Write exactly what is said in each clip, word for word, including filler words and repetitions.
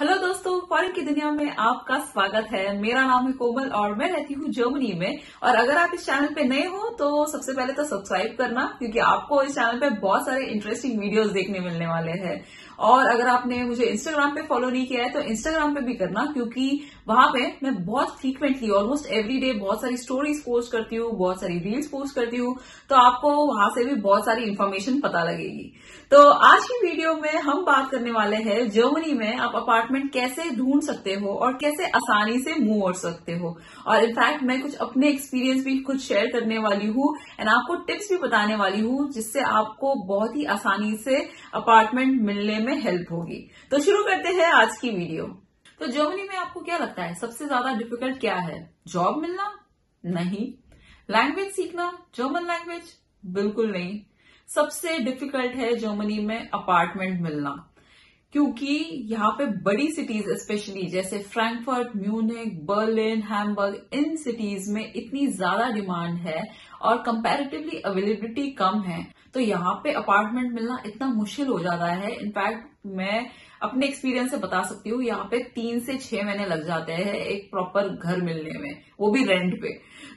Hello दोस्तों, foreign की दुनिया में आपका स्वागत है। मेरा नाम है कोमल और मैं रहती हूँ जर्मनी में। और अगर आप इस चैनल पे नए हो तो सबसे पहले तो सब्सक्राइब करना, क्योंकि आपको इस चैनल पे बहुत सारे इंटरेस्टिंग वीडियोस देखने मिलने वाले हैं। और अगर आपने मुझे इंस्टाग्राम पे फॉलो नहीं किया है तो इंस्टाग्राम पे भी करना, क्योंकि वहां पे मैं बहुत फ्रीक्वेंटली ऑलमोस्ट एवरी डे बहुत सारी स्टोरीज पोस्ट करती हूँ, बहुत सारी रील्स पोस्ट करती हूँ, तो आपको वहां से भी बहुत सारी इन्फॉर्मेशन पता लगेगी। तो आज की वीडियो में हम बात करने वाले हैं जर्मनी में आप अपार्टमेंट कैसे ढूंढ सकते हो और कैसे आसानी से मूव हो सकते हो। और इनफैक्ट मैं कुछ अपने एक्सपीरियंस भी कुछ शेयर करने वाली हूँ एंड आपको टिप्स भी बताने वाली हूँ, जिससे आपको बहुत ही आसानी से अपार्टमेंट मिलने में हेल्प होगी। तो शुरू करते हैं आज की वीडियो। तो जर्मनी में आपको क्या लगता है सबसे ज्यादा डिफिकल्ट क्या है? जॉब मिलना? नहीं। लैंग्वेज सीखना, जर्मन लैंग्वेज? बिल्कुल नहीं। सबसे डिफिकल्ट है जर्मनी में अपार्टमेंट मिलना, क्योंकि यहाँ पे बड़ी सिटीज स्पेशली जैसे फ्रैंकफर्ट, म्यूनिक, बर्लिन, हैम्बर्ग, इन सिटीज में इतनी ज्यादा डिमांड है और कंपैरेटिवली अवेलेबिलिटी कम है, तो यहाँ पे अपार्टमेंट मिलना इतना मुश्किल हो जाता है। इनफैक्ट मैं अपने एक्सपीरियंस से बता सकती हूँ, यहाँ पे तीन से छह महीने लग जाते हैं एक प्रॉपर घर मिलने में, वो भी रेंट पे।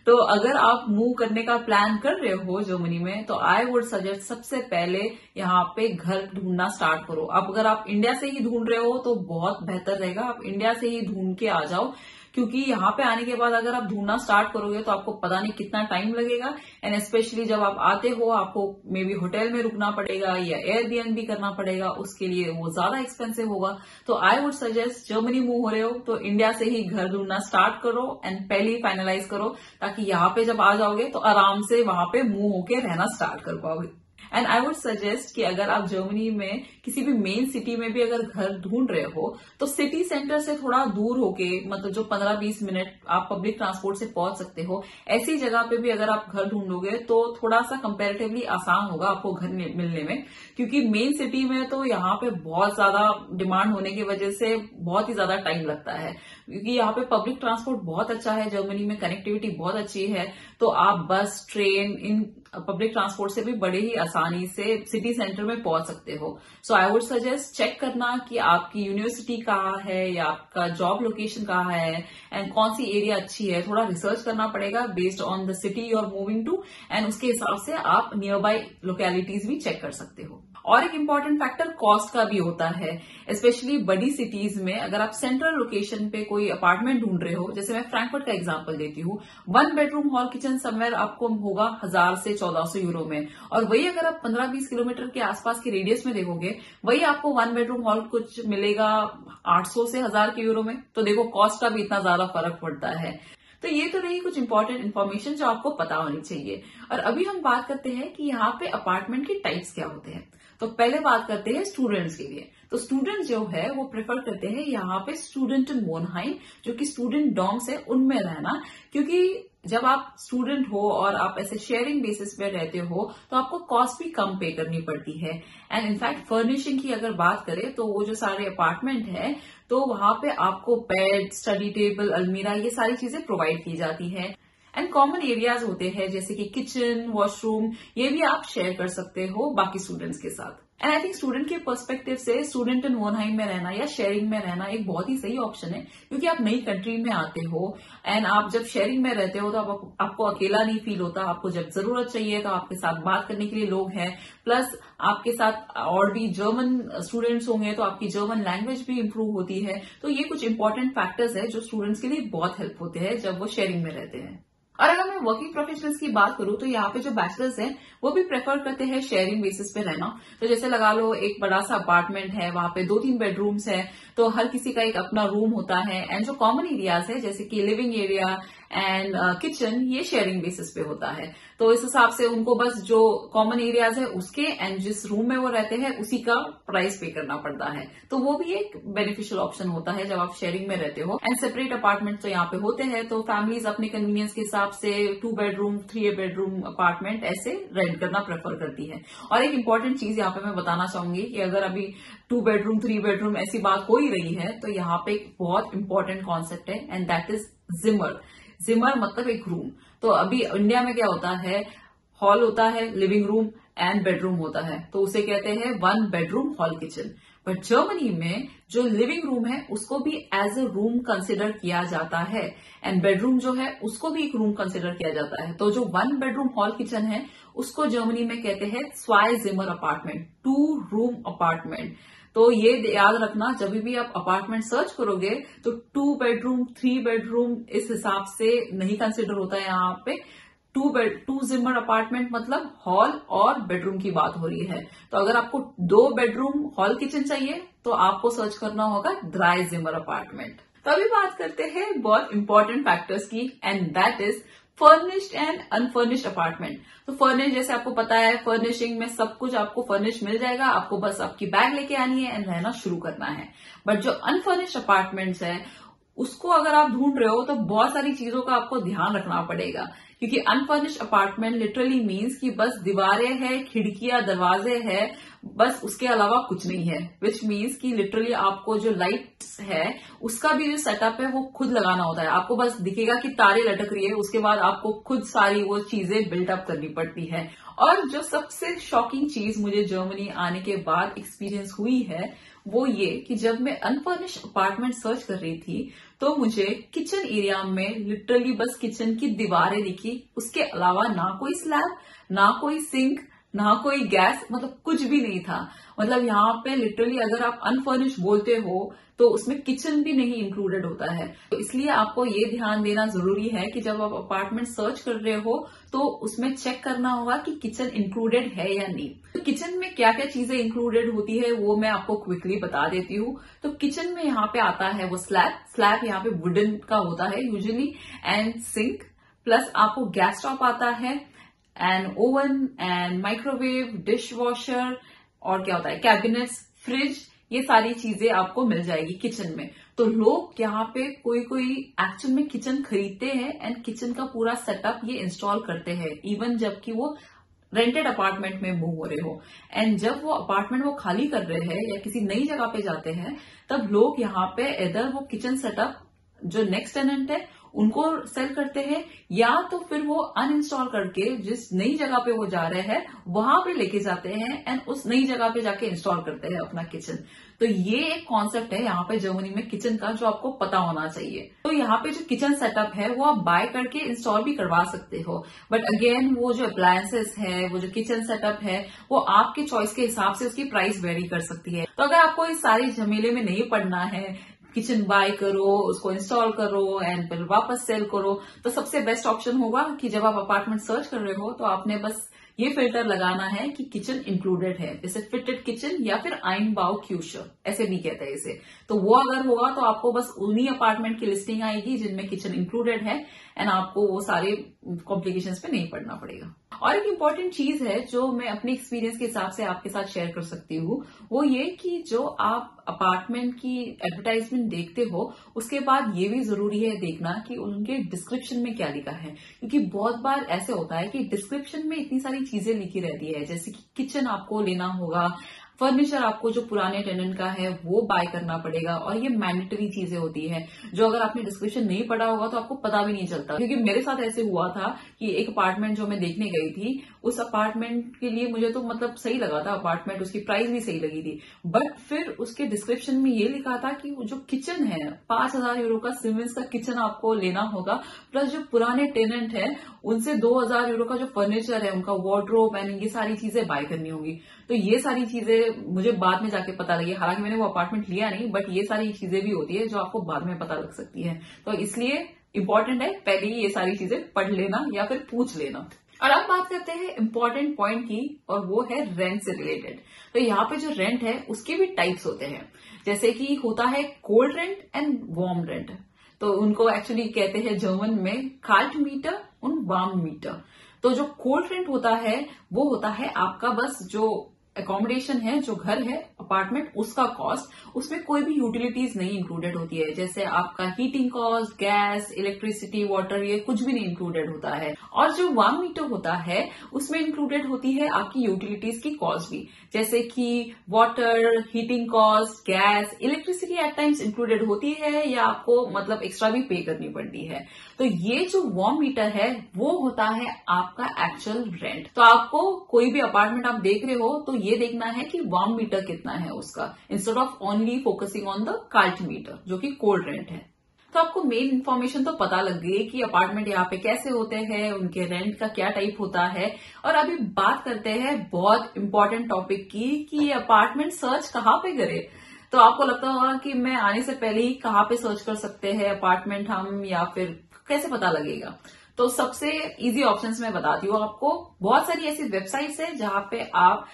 तो अगर आप मूव करने का प्लान कर रहे हो जर्मनी में, तो आई वुड सजेस्ट सबसे पहले यहाँ पे घर ढूंढना स्टार्ट करो। अब अगर आप इंडिया से ही ढूंढ रहे हो तो बहुत बेहतर रहेगा, आप इंडिया से ही ढूंढ के आ जाओ, क्योंकि यहाँ पे आने के बाद अगर आप ढूंढना स्टार्ट करोगे तो आपको पता नहीं कितना टाइम लगेगा। एंड स्पेशली जब आप आते हो आपको मे बी होटल में रुकना पड़ेगा या एयरबीएनबी करना पड़ेगा, उसके लिए वो ज्यादा एक्सपेंसिव होगा। तो I would suggest Germany move हो रहे हो तो इंडिया से ही घर ढूंढना स्टार्ट करो एंड पहले ही फाइनलाइज करो, ताकि यहाँ पे जब आ जाओगे तो आराम से वहां पे मूव होके रहना स्टार्ट कर पाओगे। एंड आई वुड सजेस्ट कि अगर आप जर्मनी में किसी भी मेन सिटी में भी अगर घर ढूंढ रहे हो तो सिटी सेंटर से थोड़ा दूर होके, मतलब जो पंद्रह बीस मिनट आप पब्लिक ट्रांसपोर्ट से पहुंच सकते हो, ऐसी जगह पे भी अगर आप घर ढूंढोगे तो थोड़ा सा कंपैरेटिवली आसान होगा आपको घर मिलने में। क्योंकि मेन सिटी में तो यहाँ पे बहुत ज्यादा डिमांड होने की वजह से बहुत ही ज्यादा टाइम लगता है, क्योंकि यहाँ पे पब्लिक ट्रांसपोर्ट बहुत अच्छा है जर्मनी में, कनेक्टिविटी बहुत अच्छी है, तो आप बस, ट्रेन, इन पब्लिक ट्रांसपोर्ट से भी बड़े ही आसानी से सिटी सेंटर में पहुंच सकते हो। So I would suggest check करना कि आपकी यूनिवर्सिटी कहाँ है या आपका जॉब लोकेशन कहाँ है एंड कौन सी एरिया अच्छी है। थोड़ा रिसर्च करना पड़ेगा based on the city you are moving to, and उसके हिसाब से आप नियर बाय लोकेलिटीज भी चेक कर सकते हो। और एक इम्पॉर्टेंट फैक्टर कॉस्ट का भी होता है, स्पेशली बड़ी सिटीज में। अगर आप सेंट्रल लोकेशन पे कोई अपार्टमेंट ढूंढ रहे हो, जैसे मैं फ्रैंकफर्ट का एग्जांपल देती हूँ, one bedroom hall kitchen somewhere आपको होगा हजार से चौदह सौ यूरो में। और वही अगर आप पंद्रह बीस किलोमीटर के आसपास के रेडियस में देखोगे, वही आपको वन बेडरूम हॉल कुछ मिलेगा आठ सौ से हजार के यूरो में। तो देखो कॉस्ट का भी इतना ज्यादा फर्क पड़ता है। तो ये तो रही कुछ इंपॉर्टेंट इन्फॉर्मेशन जो आपको पता होनी चाहिए। और अभी हम बात करते हैं कि यहाँ पे अपार्टमेंट के टाइप्स क्या होते हैं। तो पहले बात करते हैं स्टूडेंट्स के लिए। तो स्टूडेंट जो है वो प्रेफर करते हैं यहाँ पे स्टूडेंट मोनहाइम, जो कि स्टूडेंट डॉर्म्स है, उनमें रहना। क्योंकि जब आप स्टूडेंट हो और आप ऐसे शेयरिंग बेसिस पे रहते हो तो आपको कॉस्ट भी कम पे करनी पड़ती है। एंड इनफैक्ट फर्निशिंग की अगर बात करें तो वो जो सारे अपार्टमेंट है तो वहां पे आपको बेड, स्टडी टेबल, अलमीरा, ये सारी चीजें प्रोवाइड की जाती है। एंड कॉमन एरियाज होते हैं जैसे कि किचन, वॉशरूम, ये भी आप शेयर कर सकते हो बाकी स्टूडेंट्स के साथ। एंड आई थिंक स्टूडेंट के पर्सपेक्टिव से स्टूडेंट इन मोनहाइम में रहना या शेयरिंग में रहना एक बहुत ही सही ऑप्शन है, क्योंकि आप नई कंट्री में आते हो एंड आप जब शेयरिंग में रहते हो तो आप, आपको अकेला नहीं फील होता। आपको जब जरूरत चाहिए तो आपके साथ बात करने के लिए लोग हैं, प्लस आपके साथ और भी जर्मन स्टूडेंट्स होंगे तो आपकी जर्मन लैंग्वेज भी इम्प्रूव होती है। तो ये कुछ इंपॉर्टेंट फैक्टर्स है जो स्टूडेंट्स के लिए बहुत हेल्प होते हैं जब वो शेयरिंग में रहते हैं। और अगर मैं वर्किंग प्रोफेशनल्स की बात करूं तो यहाँ पे जो बैचलर्स हैं वो भी प्रेफर करते हैं शेयरिंग बेसिस पे रहना। तो जैसे लगा लो एक बड़ा सा अपार्टमेंट है, वहां पे दो तीन बेडरूम्स हैं, तो हर किसी का एक अपना रूम होता है। एंड जो कॉमन एरियाज है जैसे कि लिविंग एरिया एंड किचन, ये शेयरिंग बेसिस पे होता है। तो इस हिसाब से उनको बस जो कॉमन एरियाज है उसके एंड जिस रूम में वो रहते हैं उसी का प्राइस पे करना पड़ता है। तो वो भी एक बेनिफिशियल ऑप्शन होता है जब आप शेयरिंग में रहते हो। एंड सेपरेट अपार्टमेंट तो यहाँ पे होते हैं, तो फैमिलीज अपने कन्वीनियंस के हिसाब से two bedroom, three bedroom apartment ऐसे रेंट करना प्रेफर करती है। और एक इम्पॉर्टेंट चीज यहाँ पे मैं बताना चाहूंगी कि अगर अभी टू बेडरूम, थ्री बेडरूम ऐसी बात हो ही रही है तो यहाँ पे एक बहुत इंपॉर्टेंट कॉन्सेप्ट है एंड दैट इज जिमर। जिमर मतलब एक रूम। तो अभी इंडिया में क्या होता है, हॉल होता है, लिविंग रूम एंड बेडरूम होता है, तो उसे कहते हैं one bedroom hall kitchen. But Germany में जो लिविंग रूम है उसको भी एज ए रूम कंसिडर किया जाता है एंड बेडरूम जो है उसको भी एक रूम कंसिडर किया जाता है। तो जो वन बेडरूम हॉल किचन है उसको जर्मनी में कहते हैं स्वाय जिमर अपार्टमेंट, टू रूम अपार्टमेंट। तो ये याद रखना, जब भी आप अपार्टमेंट सर्च करोगे तो टू बेडरूम थ्री बेडरूम इस हिसाब से नहीं कंसिडर होता है। यहाँ पे टू बेड टू जिमर अपार्टमेंट मतलब हॉल और बेडरूम की बात हो रही है। तो अगर आपको दो बेडरूम हॉल किचन चाहिए तो आपको सर्च करना होगा ड्राई जिमर अपार्टमेंट। तो अभी बात करते हैं बहुत इंपॉर्टेंट फैक्टर्स की and that is furnished and unfurnished apartment. तो फर्निश जैसे आपको पता है फर्निशिंग में सब कुछ आपको फर्निश मिल जाएगा, आपको बस आपकी बैग लेके आनी है एंड रहना शुरू करना है। बट जो अनफर्निश्ड अपार्टमेंट्स है उसको अगर आप ढूंढ रहे हो तो बहुत सारी चीजों का आपको ध्यान रखना पड़ेगा, क्योंकि अनफर्निश्ड अपार्टमेंट लिटरली मीन्स कि बस दीवारें हैं, खिड़कियां, दरवाजे हैं, बस उसके अलावा कुछ नहीं है। विच मीन्स कि लिटरली आपको जो लाइट्स है उसका भी जो सेटअप है वो खुद लगाना होता है। आपको बस दिखेगा कि तारे लटक रही है, उसके बाद आपको खुद सारी वो चीजें बिल्डअप करनी पड़ती है। और जो सबसे शॉकिंग चीज मुझे जर्मनी आने के बाद एक्सपीरियंस हुई है वो ये कि जब मैं अनफर्निश्ड अपार्टमेंट सर्च कर रही थी तो मुझे किचन एरिया में लिटरली बस किचन की दीवारें दिखी, उसके अलावा ना कोई स्लैब, ना कोई सिंक, ना कोई गैस, मतलब कुछ भी नहीं था। मतलब यहाँ पे लिटरली अगर आप अनफर्निश्ड बोलते हो तो उसमें किचन भी नहीं इंक्लूडेड होता है। तो इसलिए आपको ये ध्यान देना जरूरी है कि जब आप अपार्टमेंट सर्च कर रहे हो तो उसमें चेक करना होगा कि किचन इंक्लूडेड है या नहीं। तो किचन में क्या क्या चीजें इंक्लूडेड होती है वो मैं आपको क्विकली बता देती हूँ। तो किचन में यहाँ पे आता है वो स्लैब, स्लैब यहाँ पे वुडन का होता है यूजुअली, एंड सिंक, प्लस आपको गैस स्टॉप आता है and oven and microwave, dishwasher, और क्या होता है कैबिनेट्स, फ्रिज, ये सारी चीजें आपको मिल जाएगी किचन में। तो लोग यहाँ पे कोई कोई एक्चुअल में किचन खरीदते हैं एंड किचन का पूरा सेटअप ये इंस्टॉल करते हैं इवन जबकि वो रेंटेड अपार्टमेंट में मूव हो रहे हो। एंड जब वो अपार्टमेंट वो खाली कर रहे हैं या किसी नई जगह पे जाते हैं तब लोग यहाँ पे इधर वो किचन सेटअप जो नेक्स्ट टेनेंट है उनको सेल करते हैं या तो फिर वो अनइंस्टॉल करके जिस नई जगह पे वो जा रहे हैं वहां पे लेके जाते हैं एंड उस नई जगह पे जाके इंस्टॉल करते हैं अपना किचन। तो ये एक कॉन्सेप्ट है यहाँ पे जर्मनी में किचन का जो आपको पता होना चाहिए। तो यहाँ पे जो किचन सेटअप है वो आप बाय करके इंस्टॉल भी करवा सकते हो, बट अगेन वो जो अप्लायंसेस है, वो जो किचन सेटअप है, वो आपके चॉइस के हिसाब से उसकी प्राइस वेरी कर सकती है। तो अगर आपको इस सारे झमेले में नहीं पड़ना है, किचन बाय करो, उसको इंस्टॉल करो एंड फिर वापस सेल करो, तो सबसे बेस्ट ऑप्शन होगा कि जब आप अपार्टमेंट सर्च कर रहे हो तो आपने बस ये फिल्टर लगाना है कि किचन इंक्लूडेड है, जैसे फिटेड किचन या फिर आइन बाउ क्यूशर ऐसे भी कहते हैं इसे। तो वो अगर होगा तो आपको बस उन्हीं अपार्टमेंट की लिस्टिंग आएगी जिनमें किचन इंक्लूडेड है एंड आपको वो सारे कॉम्प्लिकेशंस पे नहीं पड़ना पड़ेगा। और एक इम्पॉर्टेंट चीज है जो मैं अपने एक्सपीरियंस के हिसाब से आपके साथ शेयर कर सकती हूँ वो ये कि जो आप अपार्टमेंट की एडवर्टाइजमेंट देखते हो उसके बाद ये भी जरूरी है देखना कि उनके डिस्क्रिप्शन में क्या लिखा है, क्योंकि बहुत बार ऐसे होता है कि डिस्क्रिप्शन में इतनी सारी चीजें लिखी रहती है, जैसे कि किचन आपको लेना होगा, फर्नीचर आपको जो पुराने टेनेंट का है वो बाय करना पड़ेगा, और ये मैंडेटरी चीजें होती है जो अगर आपने डिस्क्रिप्शन नहीं पढ़ा होगा तो आपको पता भी नहीं चलता। क्योंकि मेरे साथ ऐसे हुआ था कि एक अपार्टमेंट जो मैं देखने गई थी उस अपार्टमेंट के लिए मुझे तो मतलब सही लगा था अपार्टमेंट, उसकी प्राइस भी सही लगी थी, बट फिर उसके डिस्क्रिप्शन में ये लिखा था कि जो किचन है पांच हजार यूरो का सीमेंस का किचन आपको लेना होगा, प्लस जो पुराने टेनेंट है उनसे दो हजार यूरो का जो फर्नीचर है, उनका वार्डरोब एंड ये सारी चीजें बाय करनी होगी। तो ये सारी चीजें मुझे बाद में जाके पता लगी, हालांकि मैंने वो अपार्टमेंट लिया नहीं, बट ये सारी चीजें भी होती है जो आपको बाद में पता लग सकती है। तो इसलिए इम्पोर्टेंट है पहले ही ये सारी चीजें पढ़ लेना या फिर पूछ लेना। और अब बात करते हैं इम्पोर्टेंट पॉइंट की, और वो है रेंट से रिलेटेड। तो यहाँ पे जो रेंट है उसके भी टाइप्स होते हैं, जैसे कि होता है cold rent and warm rent. तो उनको एक्चुअली कहते हैं जर्मन में काल्ट मीटर और वार्म मीटर। तो जो कोल्ड रेंट होता है वो होता है आपका बस जो अकोमोडेशन है, जो घर है, अपार्टमेंट, उसका कॉस्ट, उसमें कोई भी यूटिलिटीज नहीं इंक्लूडेड होती है, जैसे आपका heating cost, gas, electricity, water, ये कुछ भी नहीं इंक्लूडेड होता है। और जो वार्म मीटर होता है उसमें इंक्लूडेड होती है आपकी यूटिलिटीज की कॉस्ट भी, जैसे कि water, heating cost, gas, electricity at times included होती है या आपको मतलब एक्स्ट्रा भी पे करनी पड़ती है। तो ये जो वार्म मीटर है वो होता है आपका एक्चुअल रेंट। तो आपको कोई भी अपार्टमेंट आप देख रहे हो तो ये देखना है कि वार्म मीटर कितना है उसका, instead of only focusing on the काल्ट metre जो कि कोल्ड रेंट है। तो आपको मेन इन्फॉर्मेशन तो पता लग गई कि अपार्टमेंट यहाँ पे कैसे होते हैं, उनके रेंट का क्या टाइप होता है। और अभी बात करते हैं बहुत इंपॉर्टेंट टॉपिक की कि ये अपार्टमेंट सर्च कहाँ पे करें। तो आपको लगता होगा कि मैं आने से पहले ही कहाँ पे सर्च कर सकते हैं अपार्टमेंट हम, या फिर कैसे पता लगेगा। तो सबसे इजी ऑप्शंस मैं बताती हूँ आपको। बहुत सारी ऐसी वेबसाइट्स हैं जहां पे आप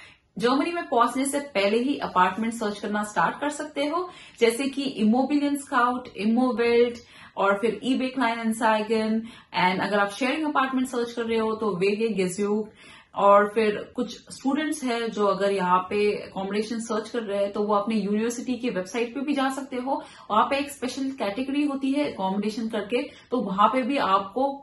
जर्मनी में पहुंचने से पहले ही अपार्टमेंट सर्च करना स्टार्ट कर सकते हो, जैसे कि इमोबिलियन स्काउट, इमोवेल्ट और फिर ईबे क्लाइनएनसाइगन, एंड अगर आप शेयरिंग अपार्टमेंट सर्च कर रहे हो तो वेगे-Gesucht। और फिर कुछ स्टूडेंट्स हैं जो अगर यहाँ पे अकोमोडेशन सर्च कर रहे हैं तो वो अपने यूनिवर्सिटी की वेबसाइट पे भी जा सकते हो। वहां पे एक स्पेशल कैटेगरी होती है अकोमोडेशन करके, तो वहां पे भी आपको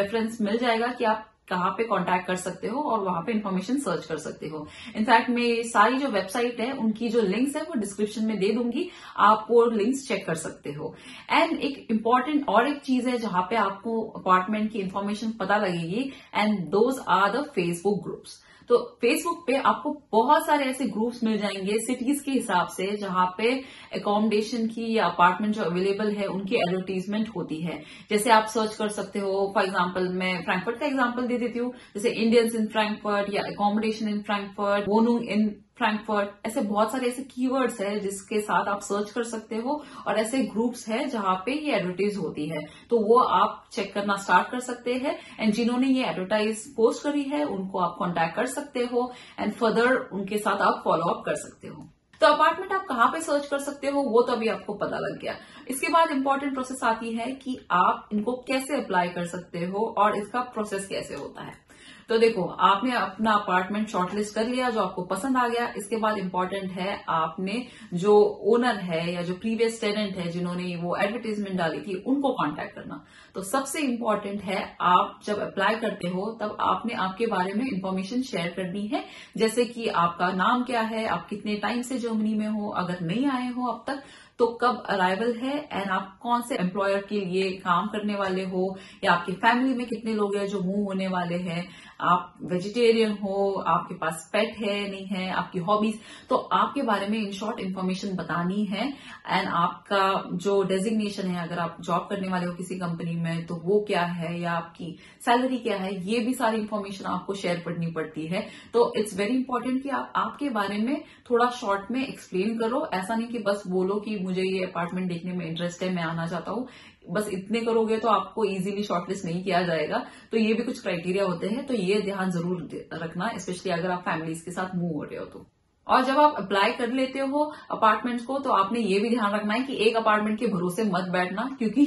रेफरेंस मिल जाएगा कि आप कहाँ पे कांटेक्ट कर सकते हो और वहां पे इन्फॉर्मेशन सर्च कर सकते हो। इनफैक्ट मैं सारी जो वेबसाइट है उनकी जो लिंक्स है वो डिस्क्रिप्शन में दे दूंगी, आप वो लिंक्स चेक कर सकते हो। एंड एक इम्पॉर्टेंट और एक चीज है जहां पे आपको अपार्टमेंट की इन्फॉर्मेशन पता लगेगी, and those are the Facebook groups. तो फेसबुक पे आपको बहुत सारे ऐसे ग्रुप्स मिल जाएंगे सिटीज के हिसाब से जहां पे अकोमोडेशन की या अपार्टमेंट जो अवेलेबल है उनकी एडवर्टीजमेंट होती है। जैसे आप सर्च कर सकते हो, फॉर एग्जांपल मैं फ्रैंकफर्ट का एग्जांपल दे देती हूँ, जैसे इंडियंस इन फ्रैंकफर्ट या accommodation in Frankfurt, वोनुंग in Frankfurt, ऐसे बहुत सारे ऐसे कीवर्ड्स है जिसके साथ आप सर्च कर सकते हो और ऐसे ग्रुप्स है जहां पे ये एडवर्टाइज होती है, तो वो आप चेक करना स्टार्ट कर सकते हैं। एंड जिन्होंने ये एडवर्टाइज पोस्ट करी है उनको आप कांटेक्ट कर सकते हो एंड फर्दर उनके साथ आप फॉलो अप कर सकते हो। तो अपार्टमेंट आप कहाँ पे सर्च कर सकते हो वो तो अभी आपको पता लग गया। इसके बाद इम्पोर्टेंट प्रोसेस आती है कि आप इनको कैसे अप्लाई कर सकते हो और इसका प्रोसेस कैसे होता है। तो देखो, आपने अपना अपार्टमेंट शॉर्टलिस्ट कर लिया जो आपको पसंद आ गया। इसके बाद इम्पोर्टेंट है आपने जो ओनर है या जो प्रीवियस टेनेंट है जिन्होंने वो एडवर्टीजमेंट डाली थी उनको कांटेक्ट करना। तो सबसे इम्पोर्टेंट है आप जब अप्लाई करते हो तब आपने आपके बारे में इन्फॉर्मेशन शेयर करनी है, जैसे कि आपका नाम क्या है, आप कितने टाइम से जर्मनी में हो, अगर नहीं आए हो अब तक तो कब अराइवल है, एंड आप कौन से एम्प्लॉयर के लिए काम करने वाले हो, या आपकी फैमिली में कितने लोग हैं जो मूव होने वाले हैं, आप वेजिटेरियन हो, आपके पास पेट है नहीं है, आपकी हॉबीज, तो आपके बारे में इन शॉर्ट इन्फॉर्मेशन बतानी है। एंड आपका जो डेजिग्नेशन है, अगर आप जॉब करने वाले हो किसी कंपनी में तो वो क्या है, या आपकी सैलरी क्या है, ये भी सारी इन्फॉर्मेशन आपको शेयर करनी पड़ती है। तो इट्स वेरी इंपॉर्टेंट कि आप आपके बारे में थोड़ा शॉर्ट में एक्सप्लेन करो, ऐसा नहीं कि बस बोलो कि मुझे ये अपार्टमेंट देखने में इंटरेस्ट है, मैं आना चाहता हूँ, बस इतने करोगे तो आपको इजीली शॉर्टलिस्ट नहीं किया जाएगा। तो ये भी कुछ क्राइटेरिया होते हैं, तो ये ध्यान जरूर रखना, स्पेशली अगर आप फैमिलीज के साथ मूव हो रहे हो तो। और जब आप अप्लाई कर लेते हो अपार्टमेंट्स को तो आपने ये भी ध्यान रखना है कि एक अपार्टमेंट के भरोसे मत बैठना, क्योंकि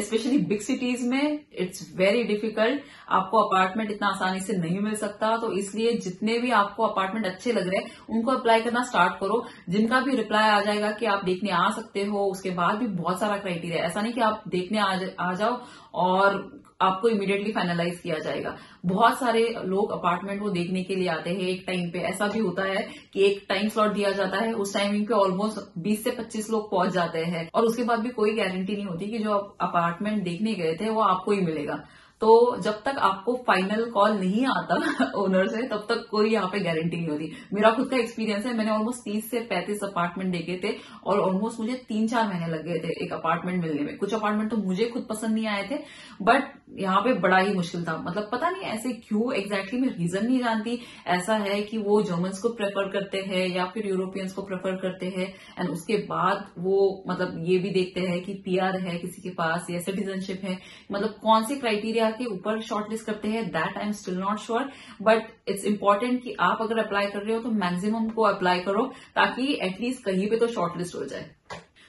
स्पेशली बिग सिटीज में इट्स वेरी डिफिकल्ट, आपको अपार्टमेंट इतना आसानी से नहीं मिल सकता। तो इसलिए जितने भी आपको अपार्टमेंट अच्छे लग रहे हैं उनको अप्लाई करना स्टार्ट करो। जिनका भी रिप्लाई आ जाएगा कि आप देखने आ सकते हो, उसके बाद भी बहुत सारा क्राइटेरिया, ऐसा नहीं कि आप देखने आ, आ जाओ और आपको इमीडिएटली फाइनलाइज किया जाएगा। बहुत सारे लोग अपार्टमेंट को देखने के लिए आते हैं, एक टाइम पे ऐसा भी होता है कि एक टाइम स्लॉट दिया जाता है, उस टाइमिंग पे ऑलमोस्ट बीस से पच्चीस लोग पहुंच जाते हैं, और उसके बाद भी कोई गारंटी नहीं होती कि जो आप अपार्टमेंट देखने गए थे वो आपको ही मिलेगा। तो जब तक आपको फाइनल कॉल नहीं आता ओनर से तब तक कोई यहाँ पे गारंटी नहीं होती। मेरा खुद का एक्सपीरियंस है, मैंने ऑलमोस्ट तीस से पैंतीस अपार्टमेंट देखे थे और ऑलमोस्ट मुझे तीन चार महीने लग गए थे एक अपार्टमेंट मिलने में। कुछ अपार्टमेंट तो मुझे खुद पसंद नहीं आए थे, बट यहाँ पे बड़ा ही मुश्किल था, मतलब पता नहीं ऐसे क्यों एग्जैक्टली, मैं रीजन नहीं जानती। ऐसा है कि वो जर्मन्स को प्रेफर करते हैं या फिर यूरोपियंस को प्रेफर करते हैं, एंड उसके बाद वो मतलब ये भी देखते हैं कि पी आर है किसी के पास या सिटीजनशिप है, मतलब कौन से क्राइटेरिया के ऊपर शॉर्टलिस्ट करते हैं, that I am still not sure. But it's important कि आप अगर अप्लाई कर रहे हो तो मैक्सिमम को अप्लाई करो ताकि एटलीस्ट कहीं पे तो शॉर्टलिस्ट हो जाए।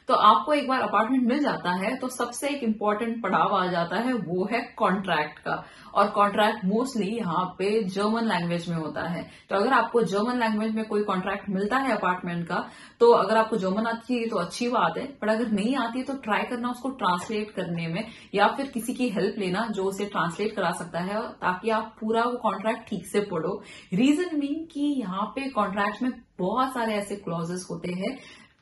तो आपको एक बार अपार्टमेंट मिल जाता है तो सबसे एक इम्पॉर्टेंट पड़ाव आ जाता है, वो है कॉन्ट्रैक्ट का। और कॉन्ट्रैक्ट मोस्टली यहाँ पे जर्मन लैंग्वेज में होता है, तो अगर आपको जर्मन लैंग्वेज में कोई कॉन्ट्रैक्ट मिलता है अपार्टमेंट का, तो अगर आपको जर्मन आती है तो अच्छी बात है, पर अगर नहीं आती है तो ट्राई करना उसको ट्रांसलेट करने में, या फिर किसी की हेल्प लेना जो उसे ट्रांसलेट करा सकता है, ताकि आप पूरा वो कॉन्ट्रैक्ट ठीक से पढ़ो। रीजन बीइंग कि यहाँ पे कॉन्ट्रैक्ट में बहुत सारे ऐसे क्लॉजेस होते हैं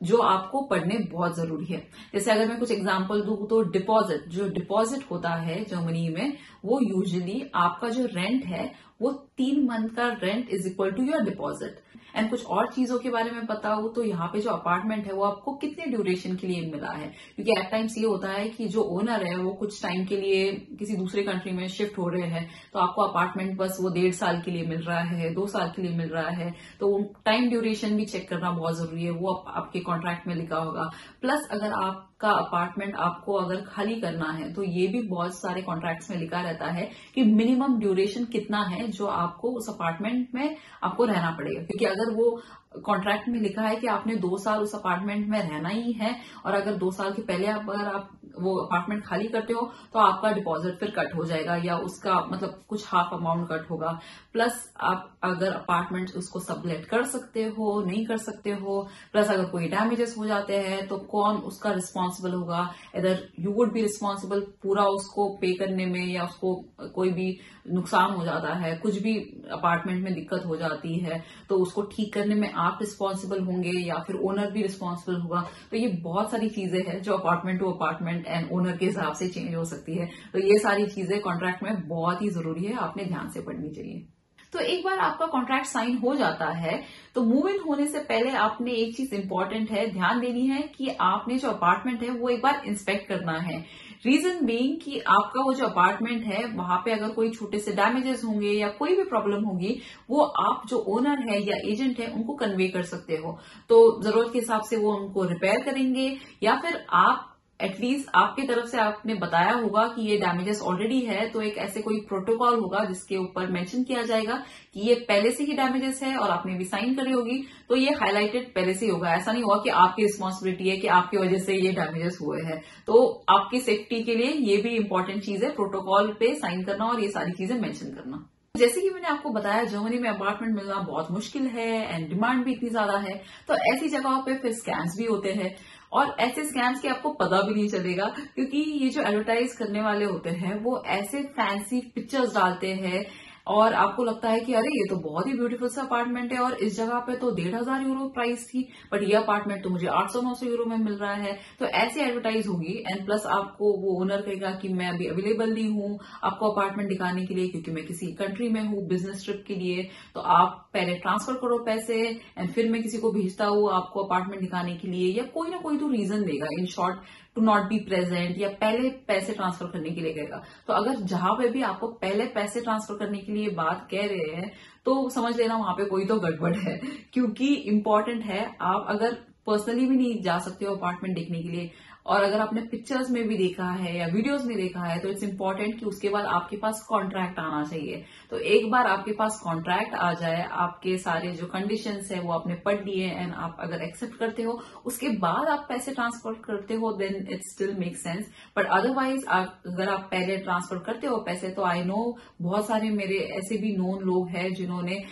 जो आपको पढ़ने बहुत जरूरी है। जैसे अगर मैं कुछ एग्जांपल दूं तो डिपॉजिट, जो डिपॉजिट होता है जर्मनी में, वो यूजुअली आपका जो रेंट है वो तीन मंथ का rent is equal to your deposit. And कुछ और चीजों के बारे में बताऊं तो यहाँ पे जो अपार्टमेंट है वो आपको कितने ड्यूरेशन के लिए मिला है, क्योंकि एट टाइम्स ये होता है कि जो ओनर है वो कुछ टाइम के लिए किसी दूसरे कंट्री में शिफ्ट हो रहे हैं, तो आपको अपार्टमेंट बस वो डेढ़ साल के लिए मिल रहा है, दो साल के लिए मिल रहा है, तो टाइम ड्यूरेशन भी चेक करना बहुत जरूरी है, वो आप, आपके कॉन्ट्रैक्ट में लिखा होगा। प्लस अगर आपका अपार्टमेंट आपको अगर खाली करना है तो ये भी बहुत सारे कॉन्ट्रैक्ट्स में लिखा रहता है कि मिनिमम ड्यूरेशन कितना है जो आपको उस अपार्टमेंट में आपको रहना पड़ेगा, क्योंकि अगर वो कॉन्ट्रैक्ट में लिखा है कि आपने दो साल उस अपार्टमेंट में रहना ही है और अगर दो साल के पहले आप अगर आप वो अपार्टमेंट खाली करते हो तो आपका डिपॉजिट फिर कट हो जाएगा या उसका मतलब कुछ हाफ अमाउंट कट होगा। प्लस आप अगर अपार्टमेंट उसको सबलेट कर सकते हो नहीं कर सकते हो, प्लस अगर कोई डैमेजेस हो जाते हैं तो कौन उसका रिस्पॉन्सिबल होगा, इधर यू वुड बी रिस्पॉन्सिबल पूरा उसको पे करने में, या उसको कोई भी नुकसान हो जाता है, कुछ भी अपार्टमेंट में दिक्कत हो जाती है तो उसको ठीक करने में आप रिस्पॉन्सिबल होंगे या फिर ओनर भी रिस्पॉन्सिबल होगा। तो ये बहुत सारी चीजें हैं जो apartment to apartment and owner के हिसाब से चेंज हो सकती है, तो ये सारी चीजें कॉन्ट्रैक्ट में बहुत ही जरूरी है, आपने ध्यान से पढ़नी चाहिए। तो एक बार आपका कॉन्ट्रैक्ट साइन हो जाता है तो मूव इन होने से पहले आपने एक चीज इंपॉर्टेंट है ध्यान देनी है कि आपने जो अपार्टमेंट है वो एक बार इंस्पेक्ट करना है। रीजन बीइंग कि आपका वो जो अपार्टमेंट है वहां पे अगर कोई छोटे से डैमेजेस होंगे या कोई भी प्रॉब्लम होगी वो आप जो ओनर है या एजेंट है उनको कन्वे कर सकते हो, तो जरूरत के हिसाब से वो उनको रिपेयर करेंगे, या फिर आप एटलीस्ट आपके तरफ से आपने बताया होगा कि ये डैमेजेस ऑलरेडी है तो एक ऐसे कोई प्रोटोकॉल होगा जिसके ऊपर मेंशन किया जाएगा कि ये पहले से ही डैमेजेस है और आपने भी साइन करी होगी तो ये हाईलाइटेड पहले से ही होगा, ऐसा नहीं होगा कि आपकी रिस्पॉन्सिबिलिटी है कि आपकी वजह से ये डैमेजेस हुए हैं। तो आपकी सेफ्टी के लिए ये भी इंपॉर्टेंट चीज है, प्रोटोकॉल पे साइन करना और ये सारी चीजें मेंशन करना। जैसे कि मैंने आपको बताया जर्मनी में अपार्टमेंट मिलना बहुत मुश्किल है एंड डिमांड भी इतनी ज्यादा है, तो ऐसी जगहों पे फिर स्कैम्स भी होते हैं और ऐसे स्कैम्स के आपको पता भी नहीं चलेगा, क्योंकि ये जो एडवर्टाइज करने वाले होते हैं वो ऐसे फैंसी पिक्चर्स डालते हैं और आपको लगता है कि अरे ये तो बहुत ही ब्यूटीफुल सा अपार्टमेंट है और इस जगह पे तो डेढ़ हजार यूरो प्राइस थी बट ये अपार्टमेंट तो मुझे आठ सौ नौ सौ यूरो में मिल रहा है, तो ऐसी एडवर्टाइज होगी। एंड प्लस आपको वो ओनर कहेगा कि मैं अभी अवेलेबल नहीं हूं आपको अपार्टमेंट दिखाने के लिए क्योंकि मैं किसी कंट्री में हूं बिजनेस ट्रिप के लिए, तो आप पहले ट्रांसफर करो पैसे एंड फिर मैं किसी को भेजता हूं आपको अपार्टमेंट दिखाने के लिए, या कोई ना कोई तो रीजन देगा, in short to not be present या पहले पैसे ट्रांसफर करने के लिए कहेगा। तो अगर जहां पे भी आपको पहले पैसे ट्रांसफर करने के लिए ये बात कह रहे हैं तो समझ लेना वहां पे कोई तो गड़बड़ है, क्योंकि इंपॉर्टेंट है आप अगर पर्सनली भी नहीं जा सकते हो अपार्टमेंट देखने के लिए और अगर आपने पिक्चर्स में भी देखा है या वीडियोस में देखा है तो इट्स इंपॉर्टेंट कि उसके बाद आपके पास कॉन्ट्रैक्ट आना चाहिए। तो एक बार आपके पास कॉन्ट्रैक्ट आ जाए, आपके सारे जो कंडीशंस है वो आपने पढ़ लिए एंड आप अगर एक्सेप्ट करते हो उसके बाद आप पैसे ट्रांसफर करते हो then it still make sense, but otherwise अगर आप पहले ट्रांसफर करते हो पैसे, तो आई नो बहुत सारे मेरे ऐसे भी नोन लोग हैं जिन्होंने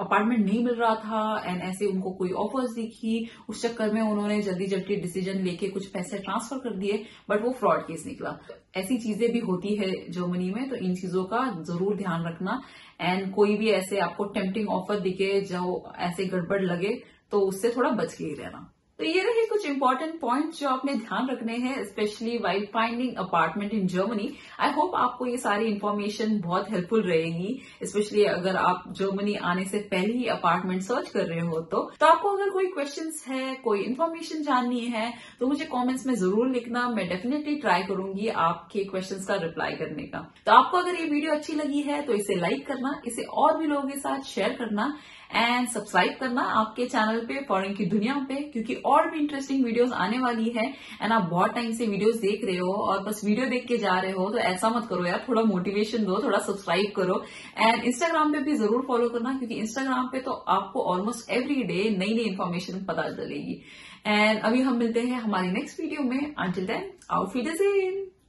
अपार्टमेंट नहीं मिल रहा था एंड ऐसे उनको कोई ऑफर्स दिखी, उस चक्कर में उन्होंने जल्दी जल्दी डिसीजन लेके कुछ पैसे ट्रांसफर कर दिए बट वो फ्रॉड केस निकला। ऐसी चीजें भी होती है जर्मनी में, तो इन चीजों का जरूर ध्यान रखना एंड कोई भी ऐसे आपको टेम्पटिंग ऑफर दिखे जो ऐसे गड़बड़ लगे तो उससे थोड़ा बच के ही रहना। तो ये रहे कुछ इंपॉर्टेंट पॉइंट्स जो आपने ध्यान रखने हैं specially while finding apartment in Germany. I hope आपको ये सारी इन्फॉर्मेशन बहुत हेल्पफुल रहेगी, स्पेशली अगर आप जर्मनी आने से पहले ही अपार्टमेंट सर्च कर रहे हो तो, तो आपको अगर कोई क्वेश्चंस है, कोई इन्फॉर्मेशन जाननी है तो मुझे कॉमेंट्स में जरूर लिखना, मैं डेफिनेटली ट्राई करूंगी आपके क्वेश्चन का रिप्लाई करने का। तो आपको अगर ये वीडियो अच्छी लगी है तो इसे लाइक करना, इसे और भी लोगों के साथ शेयर करना एंड सब्सक्राइब करना आपके चैनल पे फॉरेन की दुनिया पे, क्योंकि और भी इंटरेस्टिंग वीडियोस आने वाली है एंड आप बहुत टाइम से वीडियोस देख रहे हो और बस वीडियो देख के जा रहे हो तो ऐसा मत करो यार, थोड़ा मोटिवेशन दो, थोड़ा सब्सक्राइब करो एंड इंस्टाग्राम पे भी जरूर फॉलो करना, क्योंकि इंस्टाग्राम पे तो आपको ऑलमोस्ट एवरी डे नई नई इन्फॉर्मेशन पता चलेगी। एंड अभी हम मिलते हैं हमारे नेक्स्ट वीडियो में, अंटिल देन आउट फीडर्स इन।